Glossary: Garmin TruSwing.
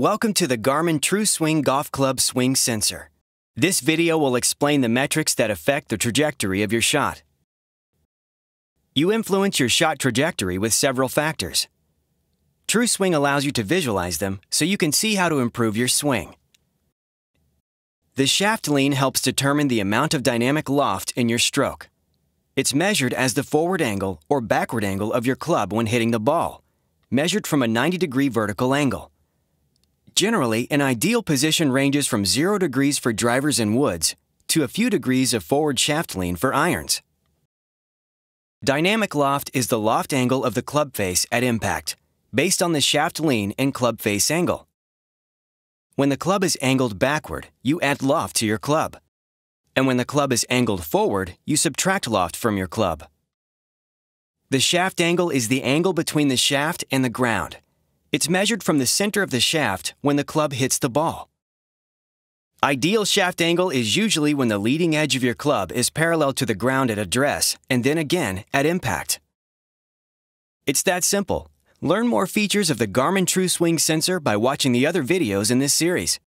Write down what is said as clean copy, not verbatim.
Welcome to the Garmin TruSwing Golf Club Swing Sensor. This video will explain the metrics that affect the trajectory of your shot. You influence your shot trajectory with several factors. TruSwing allows you to visualize them so you can see how to improve your swing. The shaft lean helps determine the amount of dynamic loft in your stroke. It's measured as the forward angle or backward angle of your club when hitting the ball, measured from a 90-degree vertical angle. Generally, an ideal position ranges from 0 degrees for drivers and woods to a few degrees of forward shaft lean for irons. Dynamic loft is the loft angle of the club face at impact, based on the shaft lean and club face angle. When the club is angled backward, you add loft to your club. And when the club is angled forward, you subtract loft from your club. The shaft angle is the angle between the shaft and the ground. It's measured from the center of the shaft when the club hits the ball. Ideal shaft angle is usually when the leading edge of your club is parallel to the ground at address and then again at impact. It's that simple. Learn more features of the Garmin TruSwing sensor by watching the other videos in this series.